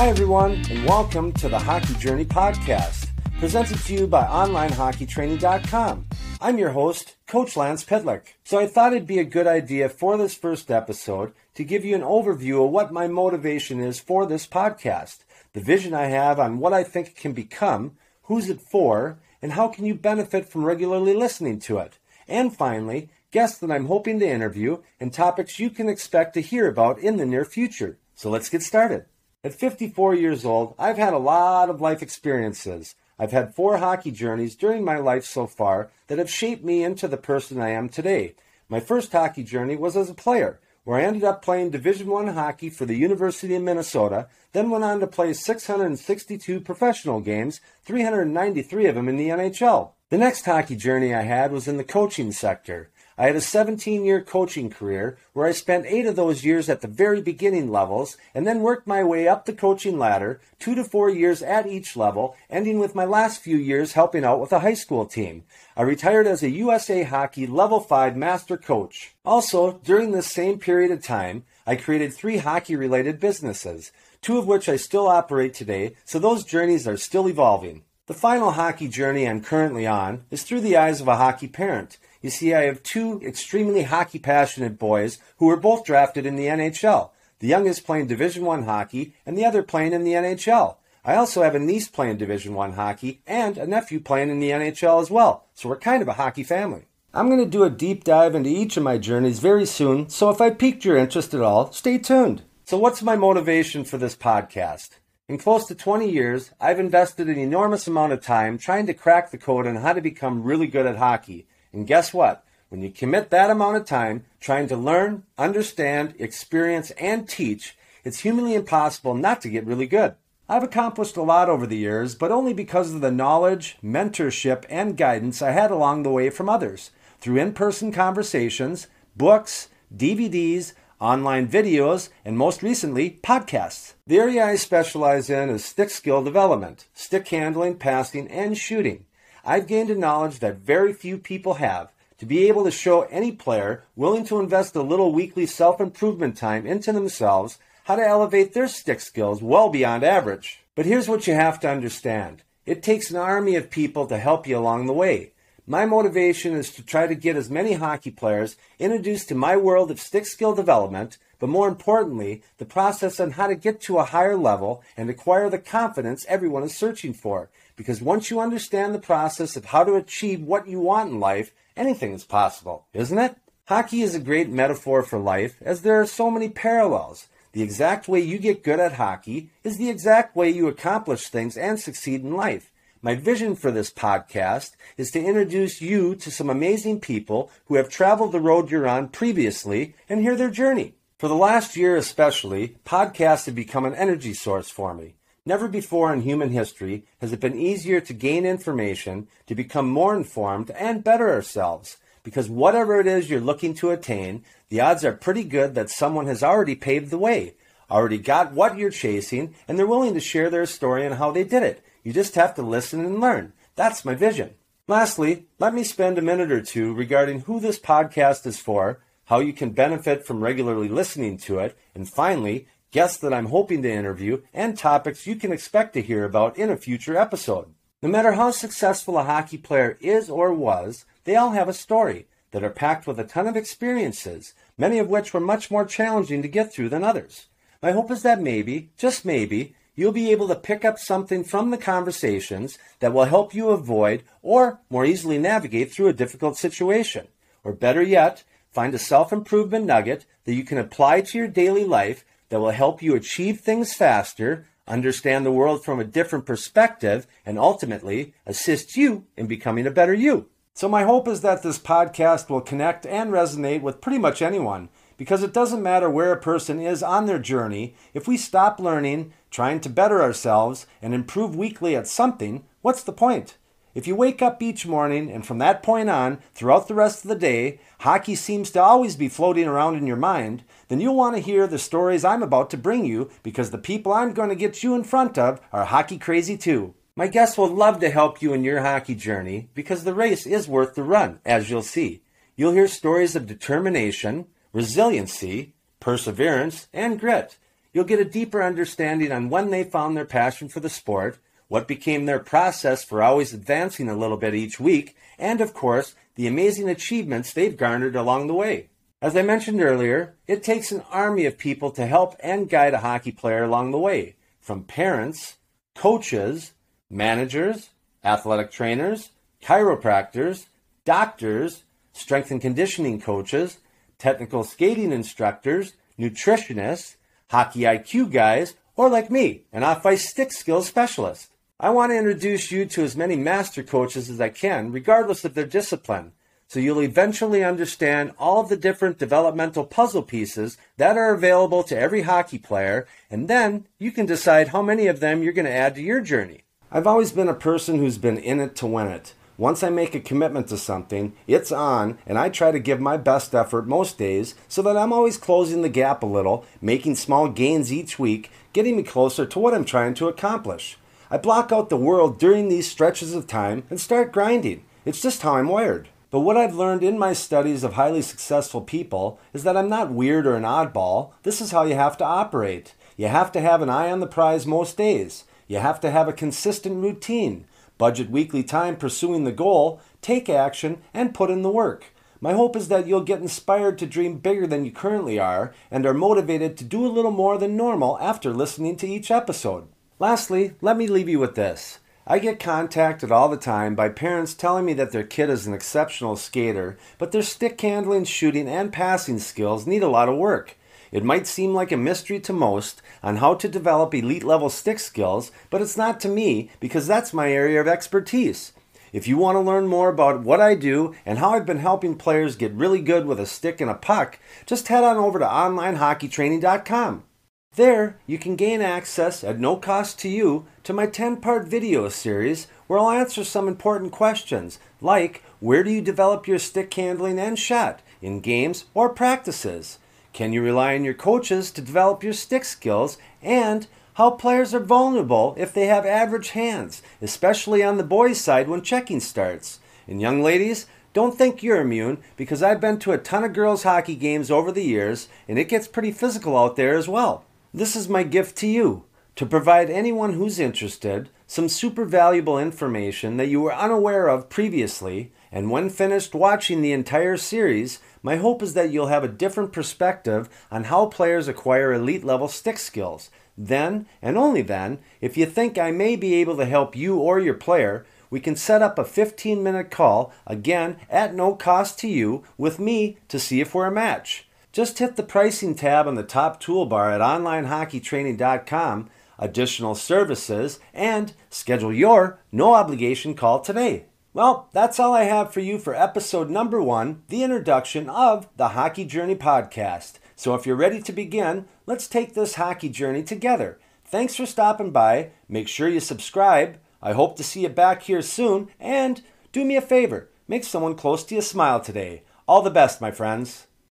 Hi everyone, and welcome to The Hockey Journey Podcast, presented to you by OnlineHockeyTraining.com. I'm your host, Coach Lance Pitlick. So I thought it'd be a good idea for this first episode to give you an overview of what my motivation is for this podcast, the vision I have on what I think it can become, who's it for, and how can you benefit from regularly listening to it. And finally, guests that I'm hoping to interview and topics you can expect to hear about in the near future. So let's get started. At 54 years old, I've had a lot of life experiences. I've had 4 hockey journeys during my life so far that have shaped me into the person I am today. My first hockey journey was as a player, where I ended up playing Division I hockey for the University of Minnesota, then went on to play 662 professional games, 393 of them in the NHL. The next hockey journey I had was in the coaching sector. I had a 17-year coaching career where I spent 8 of those years at the very beginning levels and then worked my way up the coaching ladder, 2 to 4 years at each level, ending with my last few years helping out with a high school team. I retired as a USA Hockey Level 5 Master Coach. Also, during this same period of time, I created 3 hockey-related businesses, 2 of which I still operate today, so those journeys are still evolving. The final hockey journey I'm currently on is through the eyes of a hockey parent. You see, I have 2 extremely hockey-passionate boys who were both drafted in the NHL, the youngest playing Division I hockey and the other playing in the NHL. I also have a niece playing Division I hockey and a nephew playing in the NHL as well, so we're kind of a hockey family. I'm going to do a deep dive into each of my journeys very soon, so if I piqued your interest at all, stay tuned. So what's my motivation for this podcast? In close to 20 years, I've invested an enormous amount of time trying to crack the code on how to become really good at hockey. And guess what? When you commit that amount of time trying to learn, understand, experience, and teach, it's humanly impossible not to get really good. I've accomplished a lot over the years, but only because of the knowledge, mentorship, and guidance I had along the way from others, through in-person conversations, books, DVDs, online videos, and most recently, podcasts. The area I specialize in is stick skill development, stick handling, passing, and shooting. I've gained a knowledge that very few people have to be able to show any player willing to invest a little weekly self-improvement time into themselves how to elevate their stick skills well beyond average. But here's what you have to understand. It takes an army of people to help you along the way. My motivation is to try to get as many hockey players introduced to my world of stick skill development, but more importantly, the process on how to get to a higher level and acquire the confidence everyone is searching for. Because once you understand the process of how to achieve what you want in life, anything is possible, isn't it? Hockey is a great metaphor for life, as there are so many parallels. The exact way you get good at hockey is the exact way you accomplish things and succeed in life. My vision for this podcast is to introduce you to some amazing people who have traveled the road you're on previously and hear their journey. For the last year especially, podcasts have become an energy source for me. Never before in human history has it been easier to gain information, to become more informed, and better ourselves. Because whatever it is you're looking to attain, the odds are pretty good that someone has already paved the way, already got what you're chasing, and they're willing to share their story and how they did it. You just have to listen and learn. That's my vision. Lastly, let me spend a minute or two regarding who this podcast is for, how you can benefit from regularly listening to it, and finally, guests that I'm hoping to interview, and topics you can expect to hear about in a future episode. No matter how successful a hockey player is or was, they all have a story that are packed with a ton of experiences, many of which were much more challenging to get through than others. My hope is that maybe, just maybe, you'll be able to pick up something from the conversations that will help you avoid or more easily navigate through a difficult situation. Or better yet, find a self-improvement nugget that you can apply to your daily life that will help you achieve things faster, understand the world from a different perspective, and ultimately assist you in becoming a better you. So my hope is that this podcast will connect and resonate with pretty much anyone, because it doesn't matter where a person is on their journey. If we stop learning, trying to better ourselves, and improve weekly at something, what's the point? If you wake up each morning and from that point on, throughout the rest of the day, hockey seems to always be floating around in your mind, then you'll want to hear the stories I'm about to bring you, because the people I'm going to get you in front of are hockey crazy too. My guests will love to help you in your hockey journey, because the race is worth the run, as you'll see. You'll hear stories of determination, resiliency, perseverance, and grit. You'll get a deeper understanding on when they found their passion for the sport, what became their process for always advancing a little bit each week, and of course, the amazing achievements they've garnered along the way. As I mentioned earlier, it takes an army of people to help and guide a hockey player along the way, from parents, coaches, managers, athletic trainers, chiropractors, doctors, strength and conditioning coaches, technical skating instructors, nutritionists, hockey IQ guys, or like me, an off-ice stick skills specialist. I want to introduce you to as many master coaches as I can, regardless of their discipline, so you'll eventually understand all of the different developmental puzzle pieces that are available to every hockey player, and then you can decide how many of them you're going to add to your journey. I've always been a person who's been in it to win it. Once I make a commitment to something, it's on, and I try to give my best effort most days so that I'm always closing the gap a little, making small gains each week, getting me closer to what I'm trying to accomplish. I block out the world during these stretches of time and start grinding. It's just how I'm wired. But what I've learned in my studies of highly successful people is that I'm not weird or an oddball. This is how you have to operate. You have to have an eye on the prize most days. You have to have a consistent routine. Budget weekly time pursuing the goal, take action, and put in the work. My hope is that you'll get inspired to dream bigger than you currently are and are motivated to do a little more than normal after listening to each episode. Lastly, let me leave you with this. I get contacted all the time by parents telling me that their kid is an exceptional skater, but their stick handling, shooting, and passing skills need a lot of work. It might seem like a mystery to most on how to develop elite-level stick skills, but it's not to me because that's my area of expertise. If you want to learn more about what I do and how I've been helping players get really good with a stick and a puck, just head on over to OnlineHockeyTraining.com. There, you can gain access at no cost to you to my 10-part video series where I'll answer some important questions like, where do you develop your stick handling and shot, in games or practices? Can you rely on your coaches to develop your stick skills? And how players are vulnerable if they have average hands, especially on the boys' side when checking starts. And young ladies, don't think you're immune, because I've been to a ton of girls' hockey games over the years, and it gets pretty physical out there as well. This is my gift to you, to provide anyone who's interested some super valuable information that you were unaware of previously, and when finished watching the entire series, my hope is that you'll have a different perspective on how players acquire elite-level stick skills. Then, and only then, if you think I may be able to help you or your player, we can set up a 15-minute call, again, at no cost to you, with me to see if we're a match. Just hit the pricing tab on the top toolbar at OnlineHockeyTraining.com, additional services, and schedule your no-obligation call today. Well, that's all I have for you for episode number 1, the introduction of the Hockey Journey Podcast. So if you're ready to begin, let's take this hockey journey together. Thanks for stopping by. Make sure you subscribe. I hope to see you back here soon. And do me a favor, make someone close to you smile today. All the best, my friends.